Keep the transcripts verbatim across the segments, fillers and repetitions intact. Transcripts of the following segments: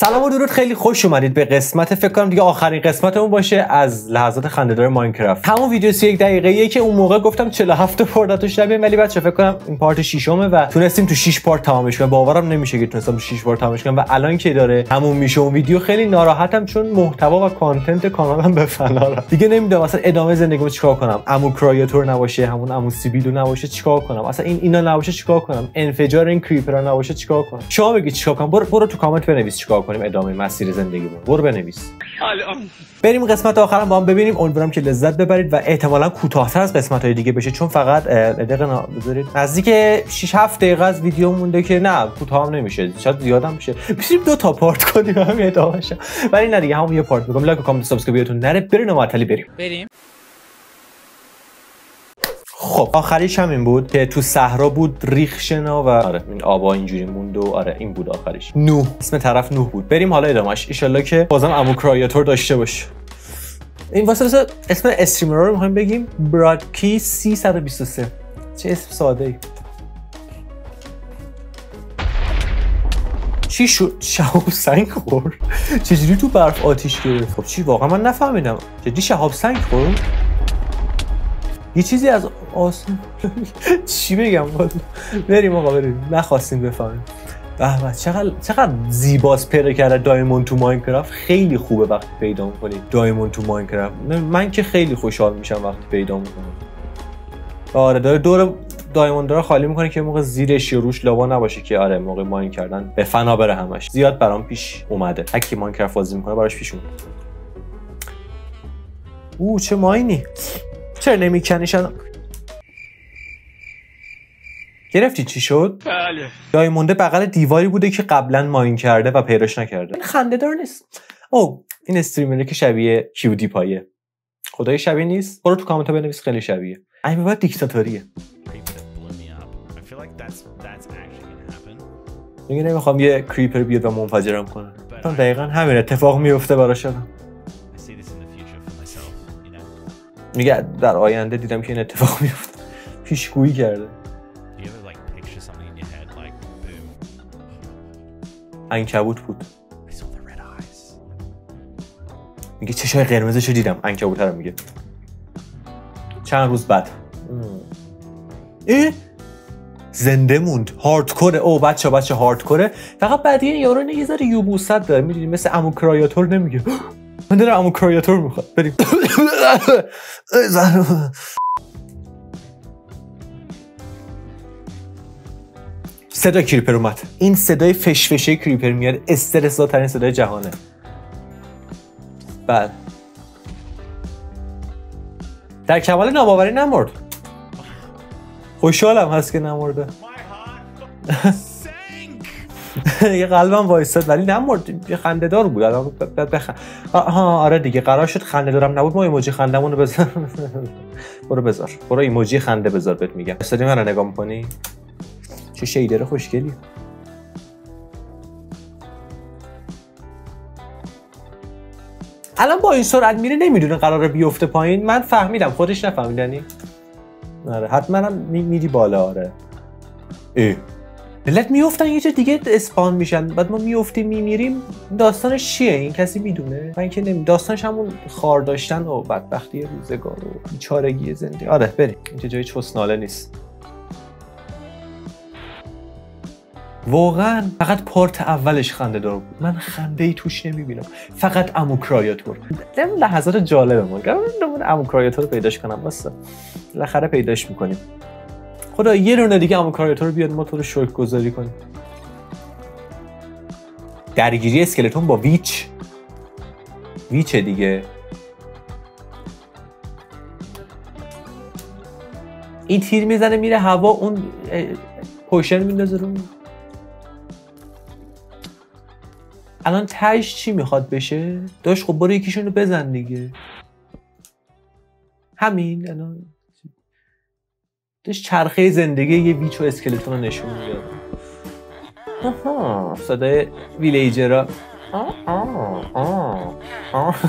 سلام و درود، خیلی خوش اومدید به قسمت فکر کنم دیگه آخرین قسمتمون باشه از لحظات خنده‌دار ماینکرافت. همون ویدیو یک دقیقه‌ایه که اون موقع گفتم چهل و هفت پرداتش نمی‌بین، ولی بچه فکر کنم این پارت ششمه و تونستیم تو شش پارت تمامش کنم. باورم نمیشه که تونستم تو شش پارت تمامش کنم و الان که داره همون میشه اون ویدیو خیلی ناراحتم، چون محتوا و کانتنت کانالم به فنا رفت. دیگه نمیدونم اصلا ادامه زندگیمو چیکار کنم. عمو کرایاتور نباشه، همون عمو سیبیلو نباشه چیکار کنم؟ اصلا این اینا نباشه چیکار کنم؟ انفجار این کریپرا نباشه چیکار کنم؟ شما بگید چیکار کنم. برو, برو تو کامنت بنویس چیکار کنیم ادامه مسیر زندگیمون. برو بنویس. بریم قسمت آخرم با هم ببینیم. امیدوارم که لذت ببرید و احتمالاً کوتاه‌تر از قسمت‌های دیگه بشه، چون فقط دقیقاً بذارید نزدیک شش هفت دقیقه از ویدیو مونده که نه کوتاهم نمیشه، شاید زیادم بشه. می‌تونیم دو تا پارت کنیم همین ادامه‌ش. ولی نه دیگه همون یه پارت بگم. لایک و کامنت و سابسکرایبتون نره. بریم معطلی بریم. بریم. خب آخریش هم این بود که تو صحرا بود ریخ شنا و آره این آبا اینجوری موند و آره این بود آخریش. نوح اسم طرف نوح بود. بریم حالا ادامهش ان شاءالله که بازم عمو کرایاتور داشته باشه. این واسه واسه اسم استریمر رو می‌خوایم بگیم برادکی سیصد و بیست و سه. چه اسم ساده‌ای. چی شد؟ شهاب سنگ خورد. چجوری تو برف آتیش گرفت؟ خب چی واقعا من نفهمیدم. جدی شهاب سنگ خورد؟ یه چیزی از آسمان چی بگم والا. بریم آقا بریم، نخواستیم بفهمیم. به چقدر چقدر زیباست پیدا کردن دایموند تو ماینکرافت. خیلی خوبه وقتی پیدا می‌کنید دایموند تو ماینکرافت. من که خیلی خوشحال میشم وقتی پیدا می‌کنم. آره داره دور دایموند رو خالی می‌کنه که موقع زیرش یا روش لابا نباشه که آره موقع ماین کردن به فنا بره همش. زیاد برام پیش اومده. هر کی ماینکرافت بازی می‌کنه براش پیش اومده. او چه ماینی؟ چرا نمیکنیشن؟ گرفتی چی شد؟ بله دایمونده بغل دیواری بوده که قبلا ماین کرده و پیداش نکرده. این خنده‌دار نیست. او این استریمره که شبیه کیودی پایه. خدای شبیه نیست. برو تو کامنت بنویس خیلی شبیه. این بابا دیکتاتوریه. میگه نمیخوام یه کریپر بیاد و منفجرم کنه. دقیقاً همین اتفاق میفته براشون. میگه در آینده دیدم که این اتفاق میفته. پیشگویی کرده. عنکبوت بود. میگه چشای قرمزشو دیدم. عنکبوت رو میگه. چند روز بعد. ای زنده موند. هاردکور. او بچه بچه هاردکوره. فقط بعدی یارو نه یه ذره یوبوست داره. میدونی مثل عمو کرایاتور نمیگه. من دارم عمو کرایاتور میخواد. بریم. صدای کریپر اومد. این صدای فشفشه کریپر میاد. استرس‌زاترین صدای جهانه. بله در کمال ناباوری نمرد. خوشحالم هست که نمرده. یه قلبم وایساد ولی نمرد. یه خنده‌دار بود. الان بخند. آها آره دیگه قرار شد خنده‌دارم نبود ما ایموجی خندمون رو بزن. برو بذار. برو ایموجی خنده بذار بهت میگم. استادی منو نگاه می‌کنی؟ چه شیدر خوشگلی. الان با این سرعت میره نمیدونه قراره بیفته پایین. من فهمیدم خودش نفهمیدنی. آره حتما هم میری بالا. آره. ای ملت میافتن یه جا دیگه اسپان میشن بعد ما میافتیم میمیریم. داستانش چیه این کسی میدونه؟ من که نمیدونم. داستانش همون خار داشتن و بدبختی روزگار و بیچارگی زندگی. آره بریم. اینجا جای چسناله نیست. واقعا فقط پارت اولش خنده دار بود. من خنده ای توش نمیبینم. فقط عمو کرایاتور. دم لحظات جالبه ما. من عمو کرایاتور رو پیداش کنم واسه. بالاخره پیداش میکنیم. خدا یه دونه دیگه عمو کرایاتور بیاد ما تو رو شوک گذاری کنیم. درگیری اسکلتون با ویچ. ویچه دیگه. این تیر میزنه میره هوا اون پوشن میندازه رو. الان تهش چی میخواد بشه؟ داش خب برو یکیشون رو بزن دیگه. همین الان داش چرخه زندگی یه ویچ و اسکلتون رو نشون میده. آها صدای ویلیجرا.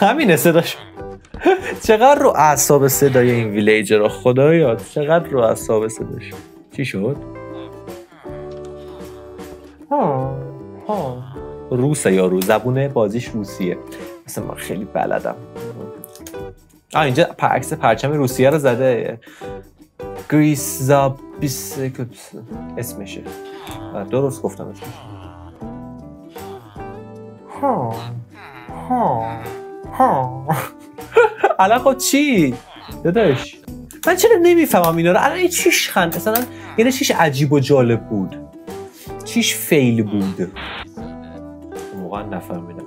همینه صداش. چقدر رو اعصاب صدای این ویلیجرا. خدایا چقدر رو اعصاب صداش. چی شد؟ آه آه روسه یا رو زبون بازیش روسیه. مثلا من خیلی بلدم. آه اینجا عکس پرچم روسیه رو زده. گریس زاب بیسکوپس اسمشه. درست گفتم اسمش. ها ها ها الان خود چی؟ داداش من چرا نمیفهمم اینا رو؟ الان این چیش خند اصلا یعنی چیش عجیب و جالب بود، چیش فیل بود، واقعا نفهمیدم،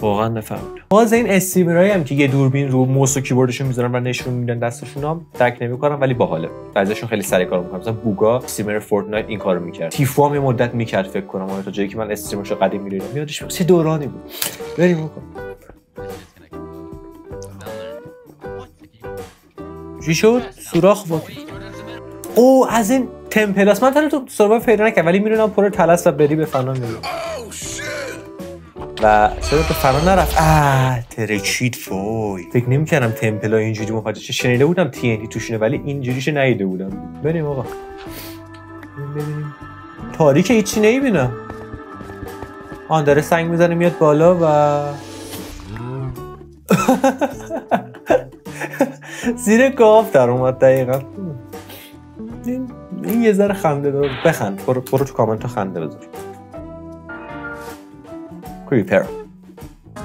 واقعا نفهمیدم. باز این استریمرایی هم که یه دوربین رو موس و کیبوردشون میذارن و نشون میدن دستشون هم درک نمیکنم ولی باحاله، بعضیشون خیلی سریع کار میکنن. مثلا بوگا استریمر فورتنایت این کارو میکرد، تیفو هم یه مدت میکرد فکر کنم، اون تا جایی که من استریمرشو قدیم می‌دیدم یادش میاد چه دورانی بود. بریم بکن چی شد؟ سوراخ بود. او از این تمپلاس من تو سروایو پیدا نکردم ولی میرونم پر تلس و بری به فنا میرم. و چرا تو فنا نرفت؟ آ ترکید فوی. فکر نمی‌کردم تمپلا اینجوری مفاجئه شه. شنیده بودم تی ان تی توشونه ولی اینجوریش ندیده بودم. بریم آقا. ببینیم. تاریک هیچی نمی‌بینم. آن داره سنگ میزنه میاد بالا و زیر گاف در اومد دقیقا. این, این یه ذره خنده داره. بخند برو, برو تو کامنت ها خنده بذار. کریپر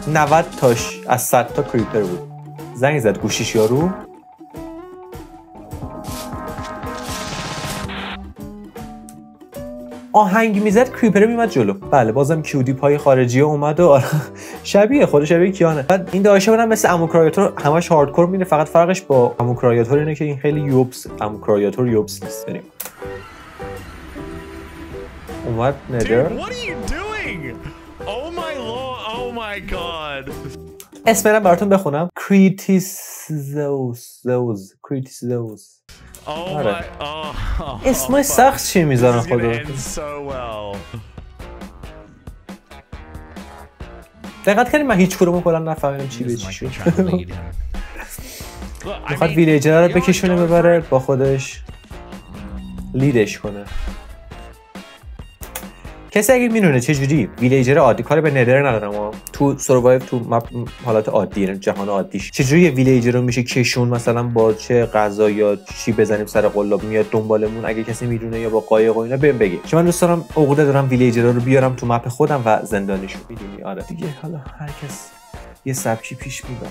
نود تاش از صد تا کریپر بود. زنگ زد گوشیش یارو. آهنگ میزد کریپر میمد جلو. بله بازم کیودی پای خارجی اومد و شبیه خود شبیه کیانه. بعد این داشه برم مثل اموکرایاتور همش هاردکور میره، فقط فرقش با اموکرایاتور اینه که این خیلی یوبس، اموکرایاتور یوبس نیست. بریم اومد ندر. اسم من براتون بخونم، کریتیزوس زوس کریتیزوس. آره اسمای سخت چی میذارن خدا دقت کردیم. من هیچ کدومو کلا نفهمیدم چی به چی شد. میخواد ویلیجر رو بکشونه ببره با خودش لیدش کنه. کسی اگه میدونه چه جوری ویلیجر عادی، کار به ندر ندارم اما تو سروایو تو مپ حالات عادی جهان عادیش چه جوری ویلیجر رو میشه کشون، مثلا با چه غذا یا چی بزنیم سر قلاب میاد دنبالمون. اگه کسی میدونه یا با قایق و اینا بهم بگه، چون من دوست دارم عقده دارم ویلیجر رو بیارم تو مپ خودم و زندانیشو میدونی. آره دیگه حالا هر کس یه سبکی پیش میبره.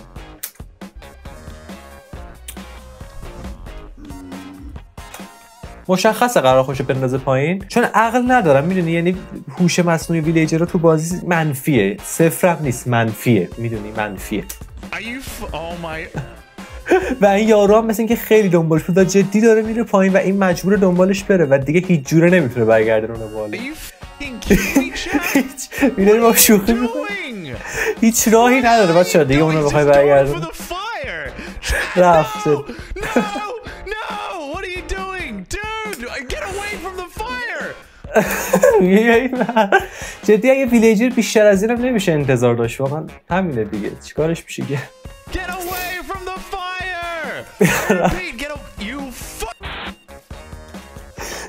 مشخصه قرار خوشه بندازه پایین چون عقل ندارم میدونی، یعنی هوش مصنوعی ویلیجر رو تو بازی منفیه، صفرم نیست منفیه میدونی، منفیه. و این یارو هم مثل اینکه خیلی دنبالش بود، جدی داره میره پایین و این مجبور دنبالش بره و دیگه هیچ جوره نمیتونه برگردونه بالا. میدونی ما شوخی میکنیم، هیچ راهی نداره بچه‌ها دیگه اون رو بخوای برگردونه. رفت جدی اگه ویلیجر بیشتر از اینم نمیشه انتظار داشت واقعا. همینه دیگه چیکارش میشه که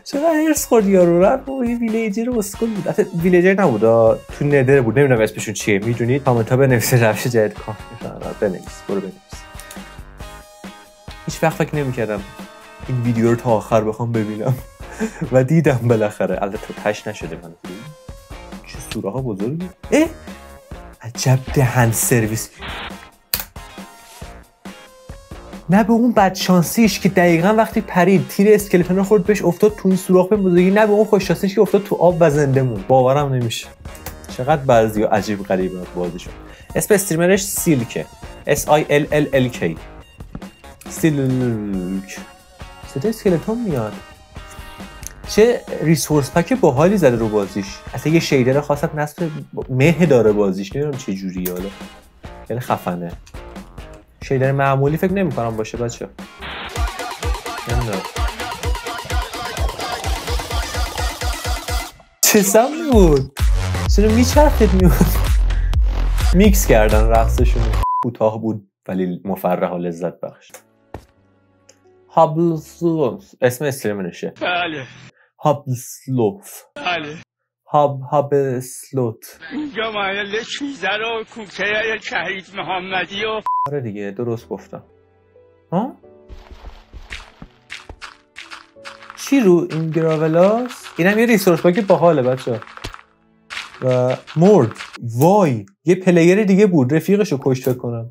چرا هرس خورد یارو رفت و یه ویلیجر اسکول بود. اصلا ویلیجر نبود تو ندره بود، نمیدونم اسمشون چیه. میدونید کامنت ها بنویسه روش جدید کار میکنن. بنویس برو بنویس. هیچ وقت فکر نمیکردم این ویدیو رو تا آخر بخوام ببینم و دیدم بالاخره. البته تش نشده. من چه سوراخ بزرگی؟ اه عجب دهن سرویس. نه به اون بدشانسیش که دقیقا وقتی پرید تیر اسکلتون خورد بهش افتاد تو این سوراخ بزرگی، نه به اون خوششانسیش که افتاد تو آب و زنده موند. باورم نمیشه چقدر بعضیا عجیب غریبه بازیشون. اسم استریمرش سیلکه، اس آی ال ال ال کی سیلک. صدای اسکلتون میاد. چه ریسورس پک باحالی زده رو بازیش، اصلا یه شیدر خاصت نصب مه داره بازیش، نمیدونم چه جوری حالا خیلی خفنه. شیدر معمولی فکر نمی‌کنم باشه بچه‌ها. چه سم بود چرا میچرخید میومد. میکس کردن رقصشون، کوتاه بود ولی مفرح و لذت بخش. هابلسلوف اسم استریمرشه. بله هابلسلوف. بله هاب هاب اسلوت اینجا مایل چیزه رو کوکه یا شهید محمدی و آره دیگه درست گفتم. ها؟ چی رو این گراولاس؟ اینم یه ریسورس باک باحاله بچه و مرد. وای یه پلیر دیگه بود رفیقش رو کشت کنم.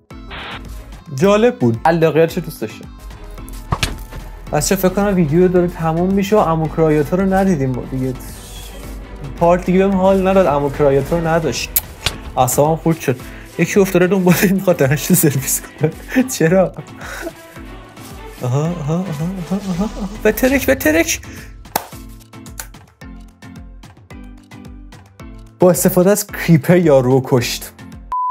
جالب بود، علاقیتش دوست داشتم. بچه فکر کنم ویدیو داره تموم میشه و عمو کرایاتا رو ندیدیم دیگه. پارت دیگه بهم حال نداد، عمو کرایاتا رو نداشت، اعصابم خورد شد. یکی افتاده دنبال این میخواد درشت سرویس کنه. چرا؟ آها آها آها آها آها بترک بترک. با استفاده از کریپر یارو کشت.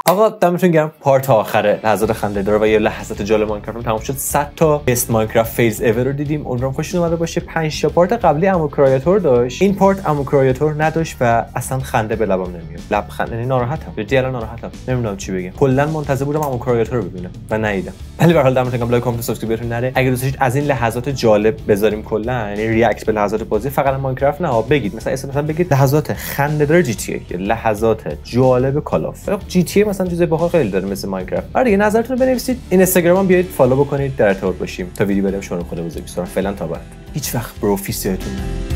آقا دمتون گرم، پارت آخره لحظات خنده داره و یه لحظات جالب ماینکرافت تموم شد. صد تا بست ماینکرافت فیز ایور رو دیدیم، امیدوارم خوشتون اومده باشه. پنج تا پارت قبلی عمو کرایاتور داشت، این پارت عمو کرایاتور نداشت و اصلا خنده به لبم نمیاد. لب خنده ناراحتم، جدی الان ناراحتم، نمیدونم چی بگم. کلا منتظر بودم عمو کرایاتور رو ببینم و ندیدم. ولی به هر حال دمتون گرم، لایک کامنت سابسکرایبتون نره. اگه دوست داشتید از این لحظات جالب بذاریم کلا، یعنی ریاکت به لحظات بازی فقط ماینکرافت نه بگید، مثلا اسم مثلا بگید لحظات خنده دار جی تی ای، لحظات جالب کال اف جی تی ای مثلا چیزای باحال خیلی داره مثل ماینکرافت. آره دیگه نظرتون رو بنویسید، اینستاگرامم بیاید فالو بکنید، در ارتباط باشیم تا ویدیو بریم. شما خدا بزرگسوار، فعلا تا بعد. هیچ وقت بروفیسیتون